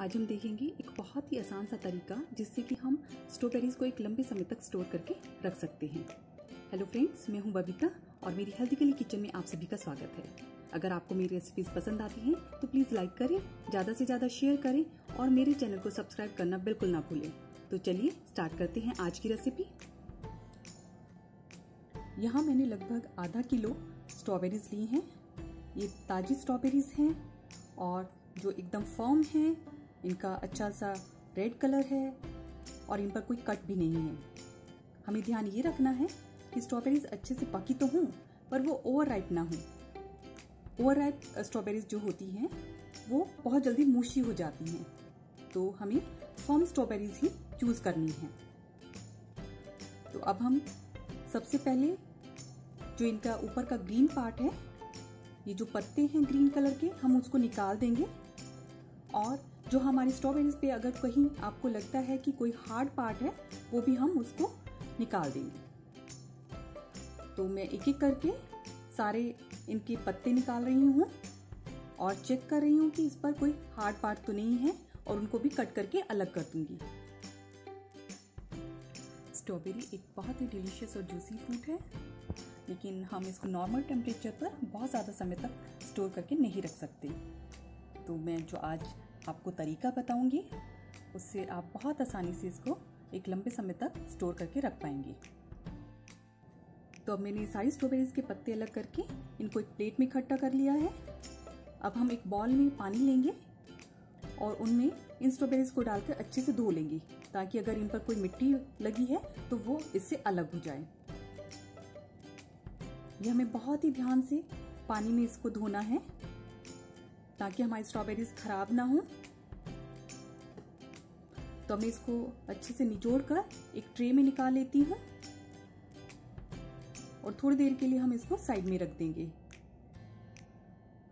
आज हम देखेंगे एक बहुत ही आसान सा तरीका जिससे कि हम स्ट्रॉबेरीज को एक लंबे समय तक स्टोर करके रख सकते हैं। हेलो फ्रेंड्स, मैं हूं बबीता और मेरी हेल्थिकली किचन में आप सभी का स्वागत है। अगर आपको मेरी रेसिपीज पसंद आती हैं तो प्लीज़ लाइक करें, ज़्यादा से ज़्यादा शेयर करें और मेरे चैनल को सब्सक्राइब करना बिल्कुल ना भूलें। तो चलिए स्टार्ट करते हैं आज की रेसिपी। यहाँ मैंने लगभग आधा किलो स्ट्रॉबेरीज ली हैं। ये ताज़ी स्ट्रॉबेरीज हैं और जो एकदम फर्म है, इनका अच्छा सा रेड कलर है और इन पर कोई कट भी नहीं है। हमें ध्यान ये रखना है कि स्ट्रॉबेरीज अच्छे से पकी तो हों पर वो ओवरराइप ना हों। ओवरराइप स्ट्रॉबेरीज जो होती हैं वो बहुत जल्दी मूशी हो जाती हैं, तो हमें फर्म स्ट्रॉबेरीज ही चूज़ करनी है। तो अब हम सबसे पहले जो इनका ऊपर का ग्रीन पार्ट है, ये जो पत्ते हैं ग्रीन कलर के, हम उसको निकाल देंगे। और जो हमारी स्ट्रॉबेरीज पे अगर कहीं आपको लगता है कि कोई हार्ड पार्ट है, वो भी हम उसको निकाल देंगे। तो मैं एक एक करके सारे इनके पत्ते निकाल रही हूँ और चेक कर रही हूँ कि इस पर कोई हार्ड पार्ट तो नहीं है, और उनको भी कट करके अलग कर दूंगी। स्ट्रॉबेरी एक बहुत ही डिलीशियस और जूसी फ्रूट है, लेकिन हम इसको नॉर्मल टेम्परेचर पर बहुत ज़्यादा समय तक स्टोर करके नहीं रख सकते। तो मैं जो आज आपको तरीका बताऊंगी, उससे आप बहुत आसानी से इसको एक लंबे समय तक स्टोर करके रख पाएंगे। तो अब मैंने सारी स्ट्रॉबेरीज के पत्ते अलग करके इनको एक प्लेट में इकट्ठा कर लिया है। अब हम एक बॉल में पानी लेंगे और उनमें इन स्ट्रॉबेरीज को डालकर अच्छे से धो लेंगे, ताकि अगर इन पर कोई मिट्टी लगी है तो वो इससे अलग हो जाए। यह हमें बहुत ही ध्यान से पानी में इसको धोना है, ताकि हमारी स्ट्रॉबेरीज खराब ना हो। तो मैं इसको अच्छे से निचोड़ कर एक ट्रे में निकाल लेती हूँ और थोड़ी देर के लिए हम इसको साइड में रख देंगे।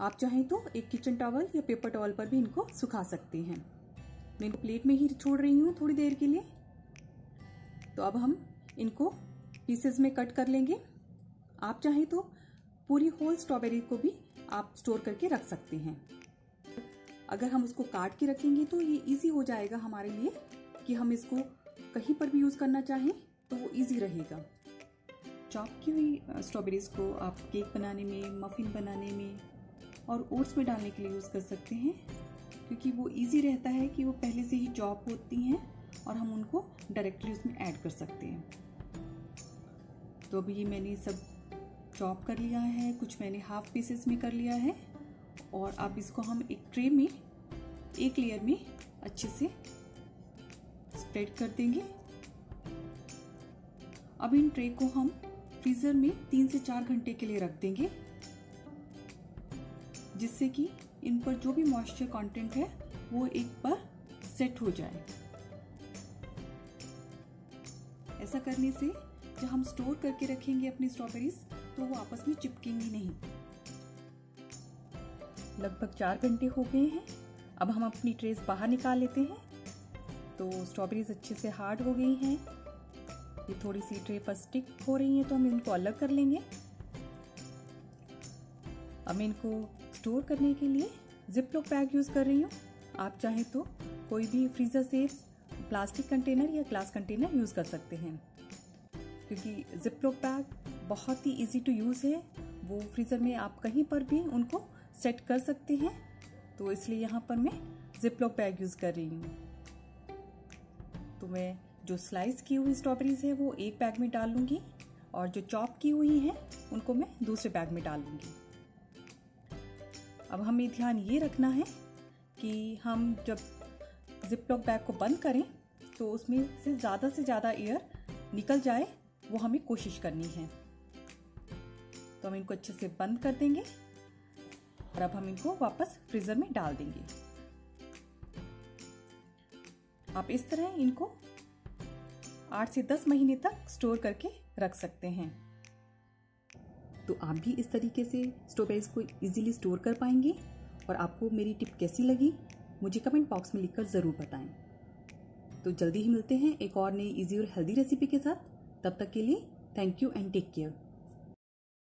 आप चाहें तो एक किचन टॉवल या पेपर टॉवल पर भी इनको सुखा सकते हैं। मैं इनको प्लेट में ही छोड़ रही हूँ थोड़ी देर के लिए। तो अब हम इनको पीसेस में कट कर लेंगे। आप चाहें तो पूरी होल स्ट्रॉबेरी को भी आप स्टोर करके रख सकते हैं। अगर हम उसको काट के रखेंगे तो ये इजी हो जाएगा हमारे लिए, कि हम इसको कहीं पर भी यूज़ करना चाहें तो वो इजी रहेगा। चॉप की हुई स्ट्रॉबेरीज को आप केक बनाने में, मफिन बनाने में और ओट्स में डालने के लिए यूज़ कर सकते हैं, क्योंकि वो इजी रहता है कि वो पहले से ही चॉप होती हैं और हम उनको डायरेक्टली उसमें ऐड कर सकते हैं। तो अभी मैंने सब चॉप कर लिया है, कुछ मैंने हाफ पीसेस में कर लिया है, और अब इसको हम एक ट्रे में एक लेयर में अच्छे से स्प्रेड कर देंगे। अब इन ट्रे को हम फ्रीज़र में 3 से 4 घंटे के लिए रख देंगे, जिससे कि इन पर जो भी मॉइस्चर कंटेंट है वो एक पर सेट हो जाए। ऐसा करने से जब हम स्टोर करके रखेंगे अपनी स्ट्रॉबेरीज तो वो आपस में चिपकेंगी नहीं। लगभग 4 घंटे हो गए हैं। अब हम अपनी ट्रेस बाहर निकाल लेते हैं। तो स्ट्रॉबेरीज अच्छे से हार्ड हो गई हैं, ये थोड़ी सी ट्रे पर स्टिक हो रही हैं, तो हम इनको अलग कर लेंगे। अब इनको स्टोर करने के लिए जिपलॉक बैग यूज़ कर रही हूँ। आप चाहें तो कोई भी फ्रीज़र सेफ प्लास्टिक कंटेनर या ग्लास कंटेनर यूज़ कर सकते हैं, क्योंकि जिपलॉक बैग बहुत ही इजी टू यूज़ है। वो फ्रीज़र में आप कहीं पर भी उनको सेट कर सकते हैं, तो इसलिए यहाँ पर मैं जिपलॉक बैग यूज़ कर रही हूँ। तो मैं जो स्लाइस की हुई स्ट्रॉबेरीज है वो एक बैग में डाल लूँगी, और जो चॉप की हुई हैं उनको मैं दूसरे बैग में डाल लूँगी। अब हमें ध्यान ये रखना है कि हम जब जिपलॉक बैग को बंद करें तो उसमें से ज़्यादा एयर निकल जाए, वो हमें कोशिश करनी है। तो हम इनको अच्छे से बंद कर देंगे और अब हम इनको वापस फ्रीज़र में डाल देंगे। आप इस तरह इनको 8 से 10 महीने तक स्टोर करके रख सकते हैं। तो आप भी इस तरीके से स्ट्रॉबेरीज को इजीली स्टोर कर पाएंगे। और आपको मेरी टिप कैसी लगी मुझे कमेंट बॉक्स में लिखकर ज़रूर बताएं। तो जल्दी ही मिलते हैं एक और नई इजी और हेल्दी रेसिपी के साथ। तब तक के लिए thank you and take care.